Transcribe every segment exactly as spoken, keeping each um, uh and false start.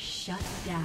Shut down.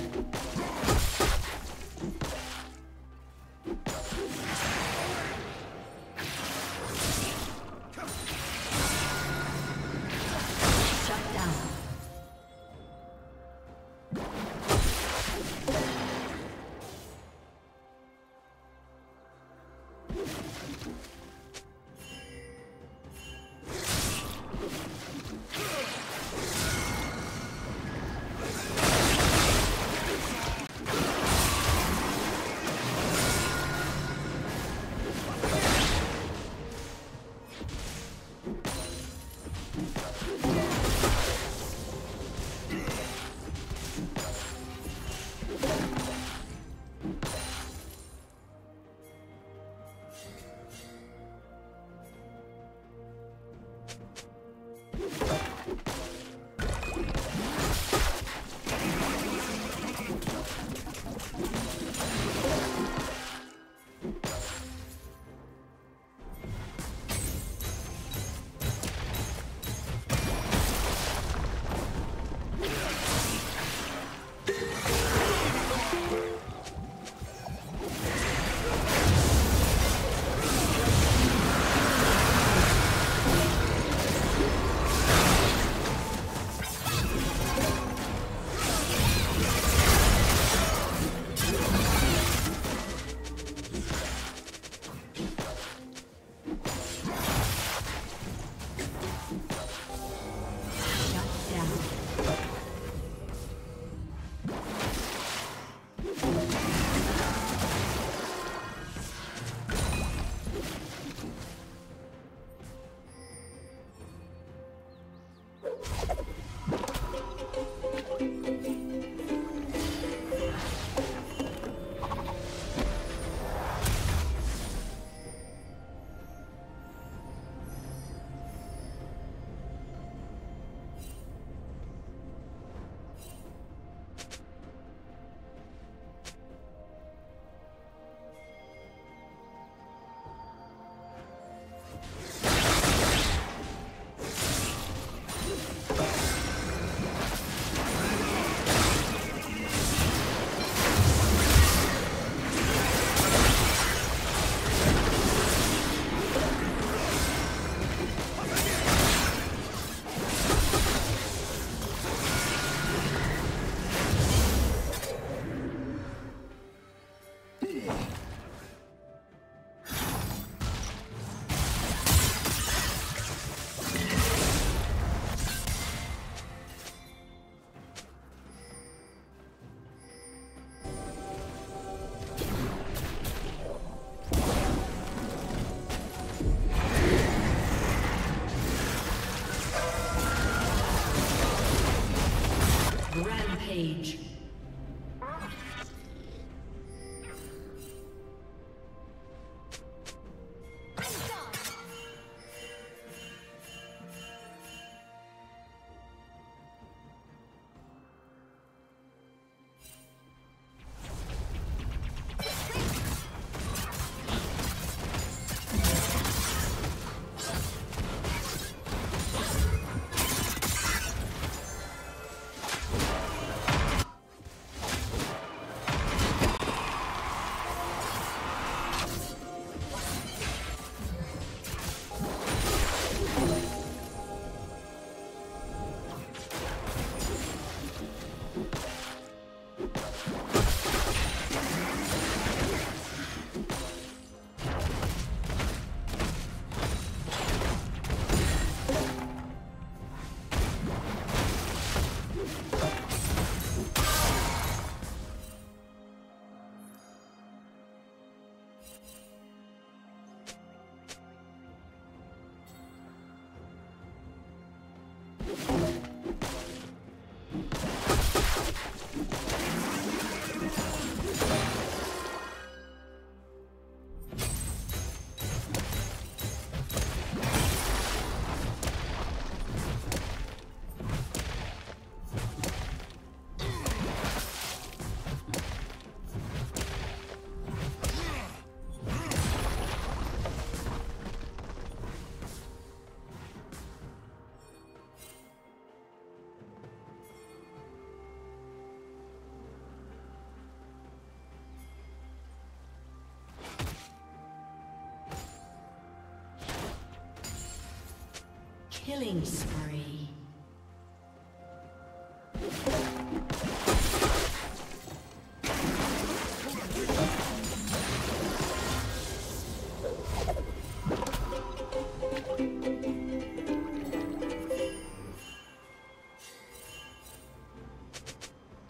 Killing spree.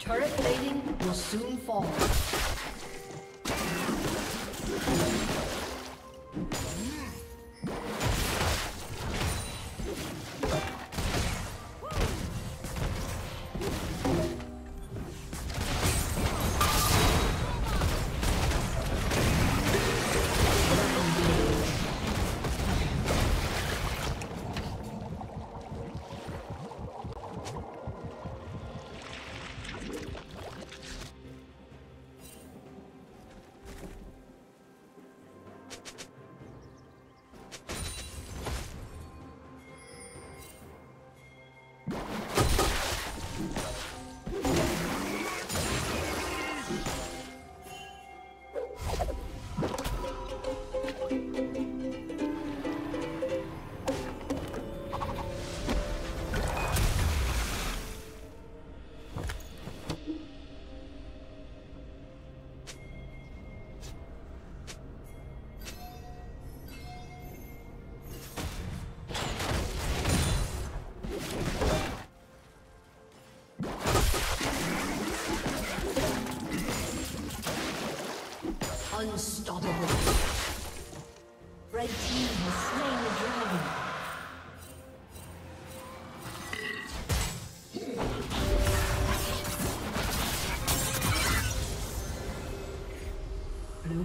Turret plating will soon fall. Unstoppable. Red team has slain the dragon. Blue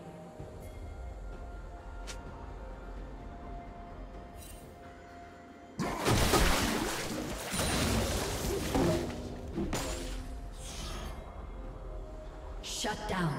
Shut down.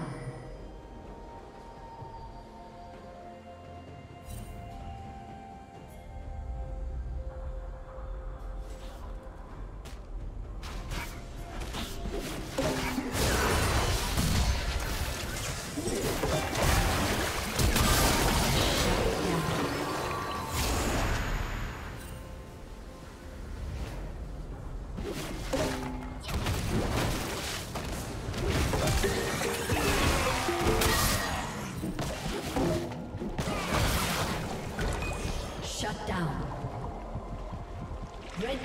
Red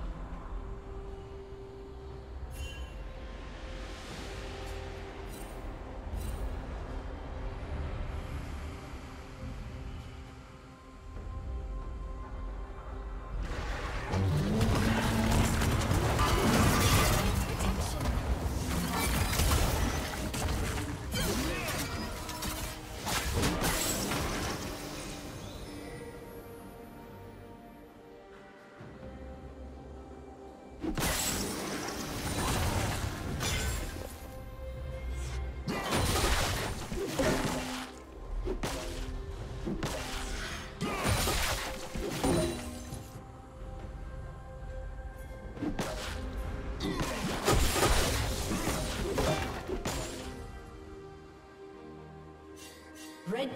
Red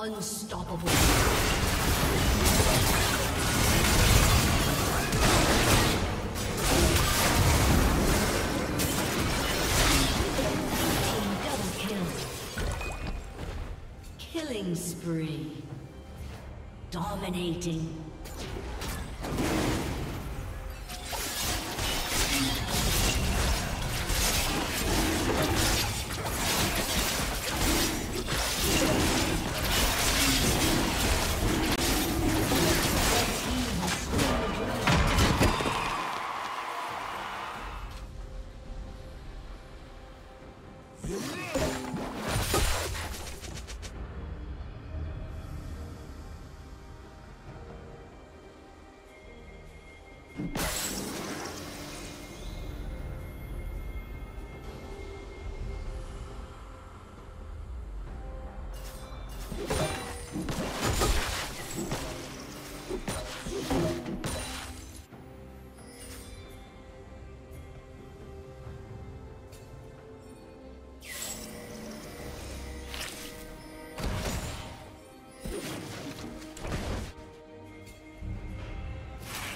Unstoppable. Team double kill. Killing spree. Dominating.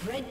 Red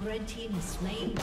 Red team is slain by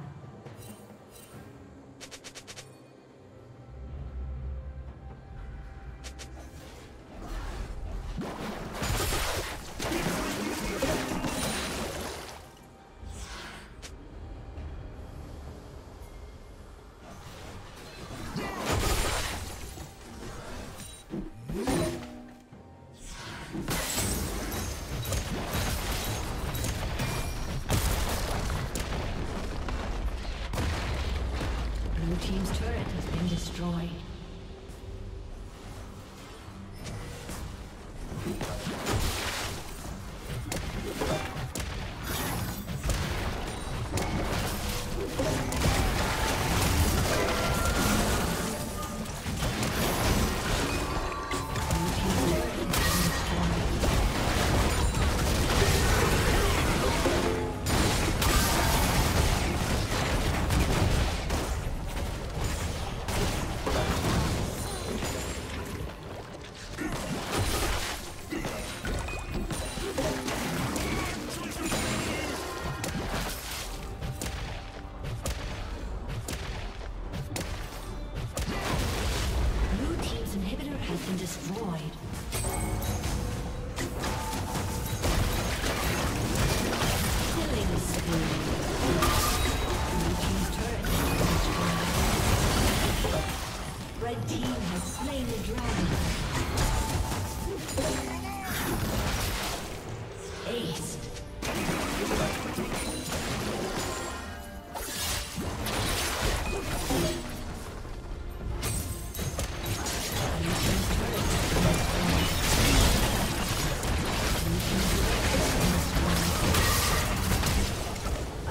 team's turret has been destroyed.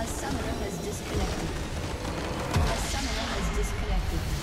A summoner has disconnected. A summoner has disconnected.